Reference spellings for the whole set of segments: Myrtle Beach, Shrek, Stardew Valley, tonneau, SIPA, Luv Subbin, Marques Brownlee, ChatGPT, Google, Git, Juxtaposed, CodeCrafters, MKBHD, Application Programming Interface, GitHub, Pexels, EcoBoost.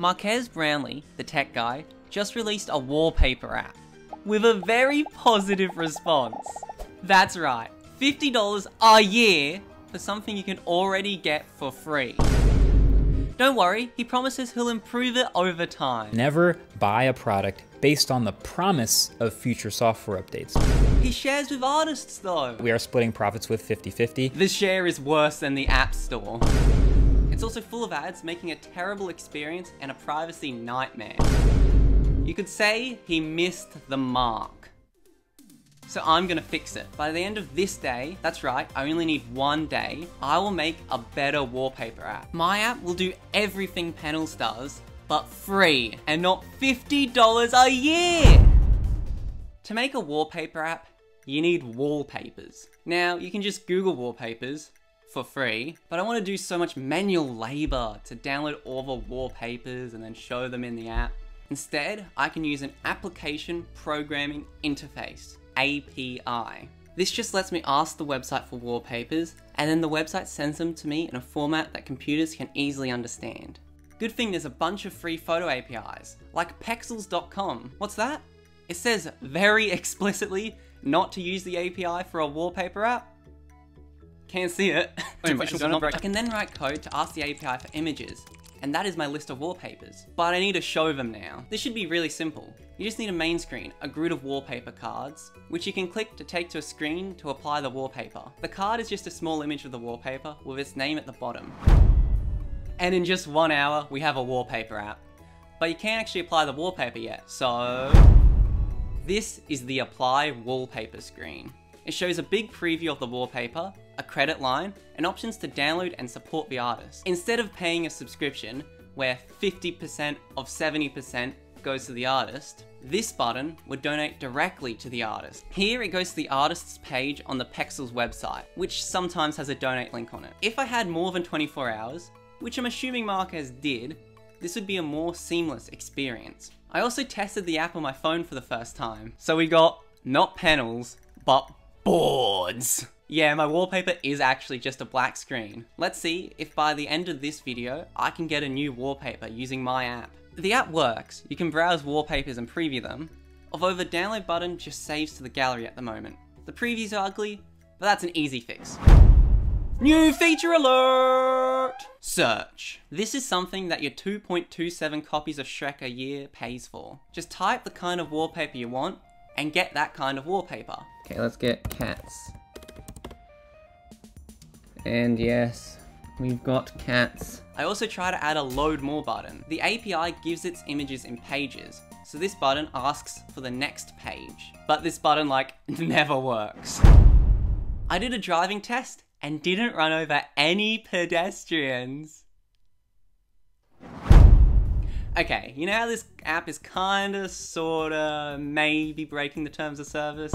Marques Brownlee, the tech guy, just released a wallpaper app with a very positive response. That's right, $50 a year for something you can already get for free. Don't worry, he promises he'll improve it over time. Never buy a product based on the promise of future software updates. He shares with artists though. We are splitting profits with 50-50. The share is worse than the App Store. It's also full of ads, making a terrible experience and a privacy nightmare. You could say he missed the mark. So I'm gonna fix it. By the end of this day, that's right, I only need one day, I will make a better wallpaper app. My app will do everything Pexels does, but free, and not $50 a year! To make a wallpaper app, you need wallpapers. Now, you can just Google wallpapers for free, but I wanna do so much manual labor to download all the wallpapers and then show them in the app. Instead, I can use an Application Programming Interface. API. This just lets me ask the website for wallpapers, and then the website sends them to me in a format that computers can easily understand. Good thing there's a bunch of free photo APIs, like Pexels.com. What's that? It says very explicitly not to use the API for a wallpaper app. Can't see it. I can then write code to ask the API for images, and that is my list of wallpapers. But I need to show them now. This should be really simple. You just need a main screen, a grid of wallpaper cards, which you can click to take to a screen to apply the wallpaper. The card is just a small image of the wallpaper with its name at the bottom. And in just 1 hour, we have a wallpaper app. But you can't actually apply the wallpaper yet, so... This is the Apply Wallpaper screen. It shows a big preview of the wallpaper, a credit line, and options to download and support the artist. Instead of paying a subscription, where 50% of 70% goes to the artist, this button would donate directly to the artist. Here it goes to the artist's page on the Pexels website, which sometimes has a donate link on it. If I had more than 24 hours, which I'm assuming Marques did, this would be a more seamless experience. I also tested the app on my phone for the first time. So we got, not panels, but boards. Yeah, my wallpaper is actually just a black screen. Let's see if by the end of this video, I can get a new wallpaper using my app. The app works. You can browse wallpapers and preview them, although the download button just saves to the gallery at the moment. The previews are ugly, but that's an easy fix. New feature alert! Search. This is something that your 2.27 copies of Shrek a year pays for. Just type the kind of wallpaper you want and get that kind of wallpaper. Okay, let's get cats. And yes, we've got cats. I also try to add a load more button. The API gives its images in pages, so this button asks for the next page. But this button, like, never works. I did a driving test and didn't run over any pedestrians. Okay, you know how this app is kinda, sorta, maybe breaking the terms of service?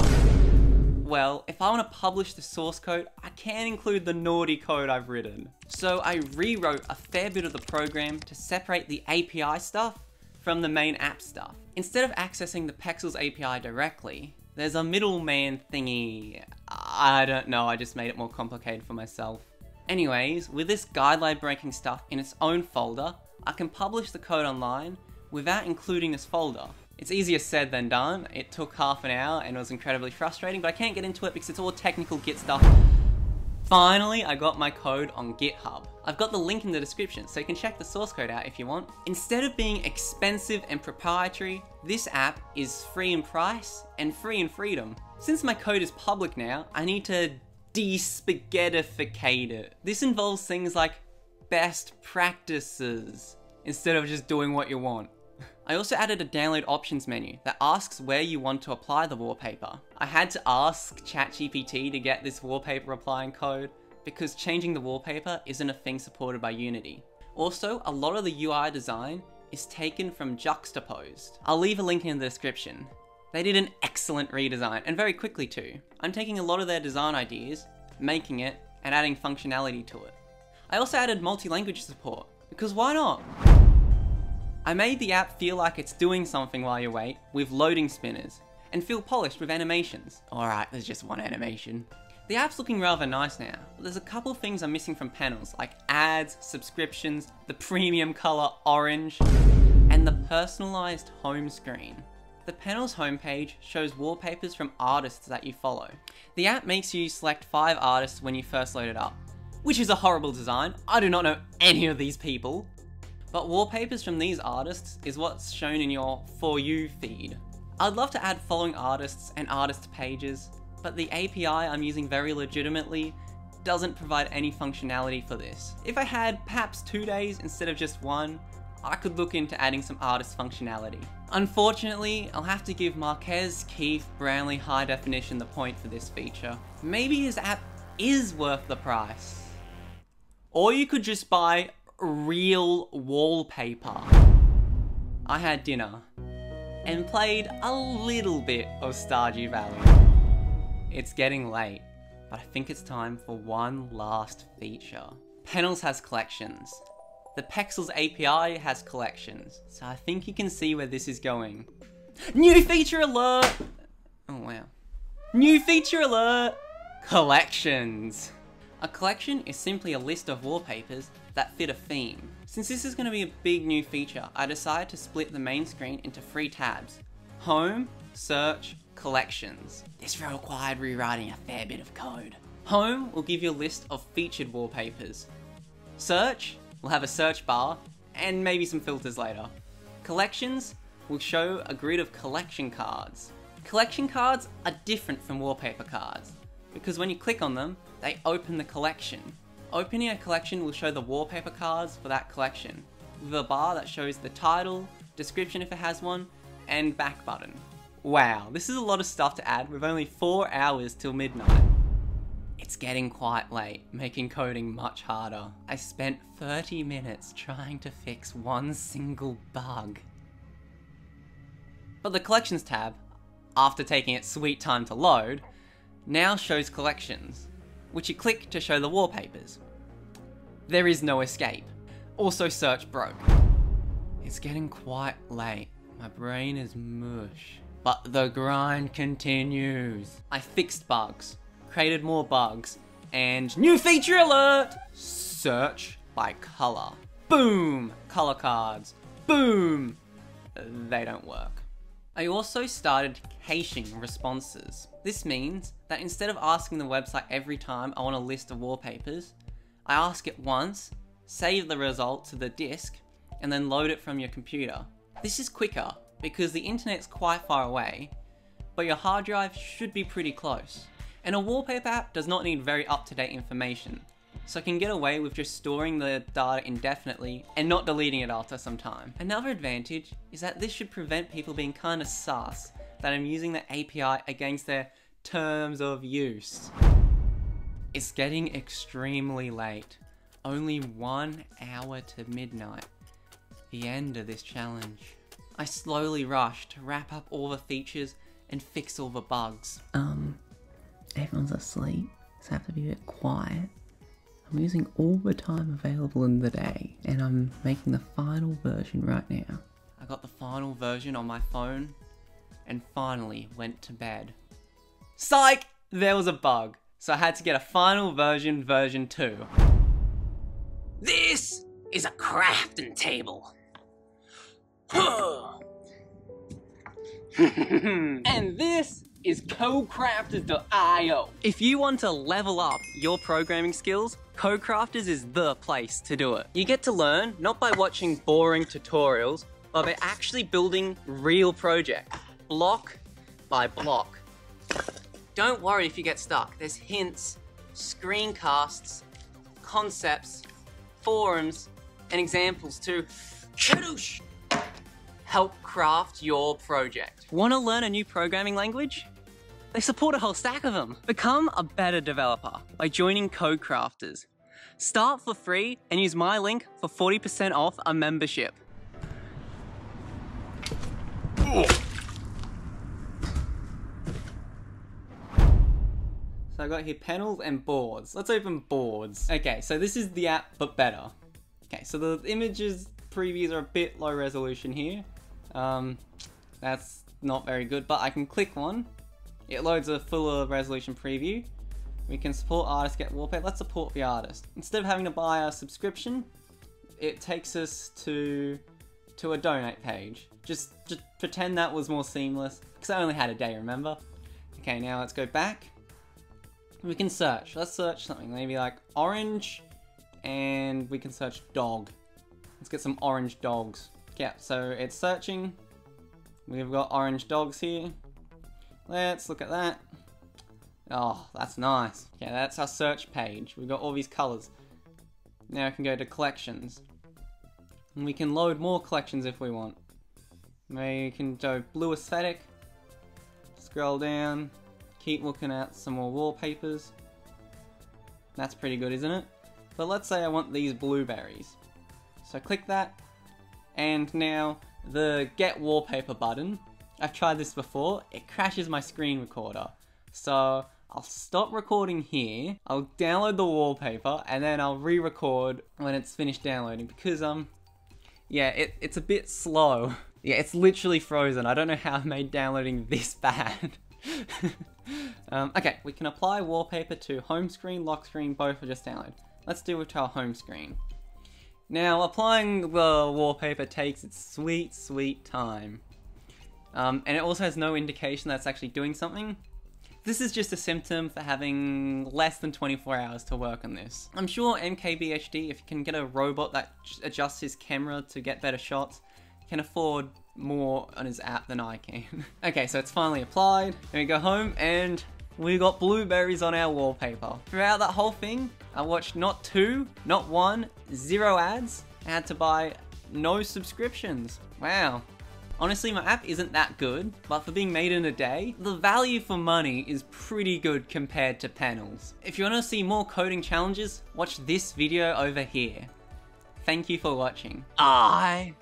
Well, if I want to publish the source code, I can include the naughty code I've written. So I rewrote a fair bit of the program to separate the API stuff from the main app stuff. Instead of accessing the Pexels API directly, there's a middleman thingy. I don't know, I just made it more complicated for myself. Anyways, with this guideline breaking stuff in its own folder, I can publish the code online without including this folder. It's easier said than done. It took half an hour and it was incredibly frustrating, but I can't get into it because it's all technical Git stuff. Finally, I got my code on GitHub. I've got the link in the description, so you can check the source code out if you want. Instead of being expensive and proprietary, this app is free in price and free in freedom. Since my code is public now, I need to de-spaghettificate it. This involves things like best practices, instead of just doing what you want. I also added a download options menu that asks where you want to apply the wallpaper. I had to ask ChatGPT to get this wallpaper applying code because changing the wallpaper isn't a thing supported by Unity. Also, a lot of the UI design is taken from Juxtaposed. I'll leave a link in the description. They did an excellent redesign, and very quickly too. I'm taking a lot of their design ideas, making it, and adding functionality to it. I also added multi-language support, because why not? I made the app feel like it's doing something while you wait with loading spinners, and feel polished with animations. Alright, there's just one animation. The app's looking rather nice now, but there's a couple of things I'm missing from panels, like ads, subscriptions, the premium color orange, and the personalized home screen. The panel's homepage shows wallpapers from artists that you follow. The app makes you select 5 artists when you first load it up, which is a horrible design. I do not know any of these people. But wallpapers from these artists is what's shown in your For You feed. I'd love to add following artists and artist pages, but the API I'm using very legitimately doesn't provide any functionality for this. If I had perhaps 2 days instead of just 1, I could look into adding some artist functionality. Unfortunately, I'll have to give Marques Brownlee High Definition the point for this feature. Maybe his app is worth the price. Or you could just buy real wallpaper. I had dinner and played a little bit of Stardew Valley. It's getting late, but I think it's time for one last feature. Panels has collections. The Pexels API has collections, so I think you can see where this is going. New feature alert! Oh wow. New feature alert! Collections! A collection is simply a list of wallpapers that fit a theme. Since this is going to be a big new feature, I decided to split the main screen into 3 tabs. Home, Search, Collections. This required rewriting a fair bit of code. Home will give you a list of featured wallpapers. Search will have a search bar and maybe some filters later. Collections will show a grid of collection cards. Collection cards are different from wallpaper cards because when you click on them, they open the collection. Opening a collection will show the wallpaper cards for that collection with a bar that shows the title, description if it has one, and back button. Wow, this is a lot of stuff to add with only 4 hours till midnight. It's getting quite late, making coding much harder. I spent 30 minutes trying to fix one single bug. But the collections tab, after taking its sweet time to load, now shows collections, which you click to show the wallpapers. There is no escape. Also, search broke. It's getting quite late. My brain is mush. But the grind continues. I fixed bugs, created more bugs, and new feature alert! Search by color. Boom! Color cards. Boom! They don't work. I also started caching responses. This means that instead of asking the website every time I want a list of wallpapers, I ask it once, save the result to the disk, and then load it from your computer. This is quicker, because the internet's quite far away, but your hard drive should be pretty close. And a wallpaper app does not need very up-to-date information, so it can get away with just storing the data indefinitely and not deleting it after some time. Another advantage is that this should prevent people being kinda sus that I'm using the API against their terms of use. It's getting extremely late. Only 1 hour to midnight. The end of this challenge. I slowly rushed to wrap up all the features and fix all the bugs. Everyone's asleep, so I have to be a bit quiet. I'm using all the time available in the day, and I'm making the final version right now. I got the final version on my phone, and finally went to bed. Psych! There was a bug, so I had to get a final version, version 2. This is a crafting table. And this is CodeCrafters.io. If you want to level up your programming skills, CodeCrafters is the place to do it. You get to learn not by watching boring tutorials, but by actually building real projects, block by block. Don't worry if you get stuck. There's hints, screencasts, concepts, forums, and examples to help craft your project. Want to learn a new programming language? They support a whole stack of them. Become a better developer by joining CodeCrafters. Start for free and use my link for 40% off a membership. So I got here panels and boards. Let's open boards. Okay, so this is the app, but better. Okay, so the images previews are a bit low resolution here. That's not very good, but I can click one. It loads a fuller resolution preview. We can support artists, get wallpaper. Let's support the artist. Instead of having to buy a subscription, it takes us to a donate page. Just pretend that was more seamless, because I only had a day, remember? Okay, now let's go back. We can search. Let's search something, maybe like orange, and we can search dog. Let's get some orange dogs. Yeah, so it's searching. We've got orange dogs here. Let's look at that. Oh, that's nice. Okay, that's our search page. We've got all these colors. Now I can go to collections. And we can load more collections if we want. We can go blue aesthetic. Scroll down. Keep looking at some more wallpapers. That's pretty good, isn't it? But let's say I want these blueberries. So click that. And now the Get Wallpaper button. I've tried this before. It crashes my screen recorder. So I'll stop recording here, I'll download the wallpaper, and then I'll re-record when it's finished downloading, because yeah, it's a bit slow. Yeah, it's literally frozen. I don't know how I made downloading this bad. Okay, we can apply wallpaper to home screen, lock screen, both are just download. Let's do it to our home screen. Now, applying the wallpaper takes its sweet, sweet time. And it also has no indication that it's actually doing something. This is just a symptom for having less than 24 hours to work on this. I'm sure MKBHD, if you can get a robot that adjusts his camera to get better shots, can afford more on his app than I can. Okay, so it's finally applied. Then we go home and we got blueberries on our wallpaper. Throughout that whole thing, I watched not two, not one, 0 ads. I had to buy no subscriptions. Wow. Honestly, my app isn't that good, but for being made in a day, the value for money is pretty good compared to panels. If you want to see more coding challenges, watch this video over here. Thank you for watching. I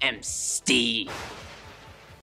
am Steve.